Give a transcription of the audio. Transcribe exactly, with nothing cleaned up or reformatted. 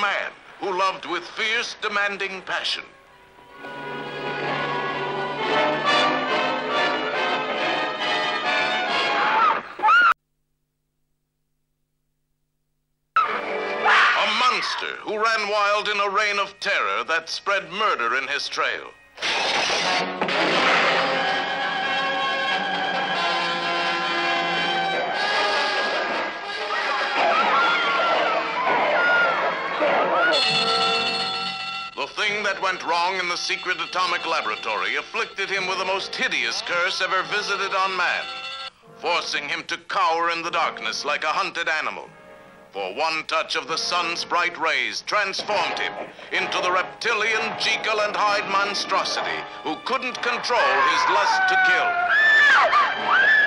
man who loved with fierce, demanding passion. A monster who ran wild in a reign of terror that spread murder in his trail. The thing that went wrong in the secret atomic laboratory afflicted him with the most hideous curse ever visited on man, forcing him to cower in the darkness like a hunted animal. For one touch of the sun's bright rays transformed him into the reptilian Jekyll and Hyde monstrosity who couldn't control his lust to kill.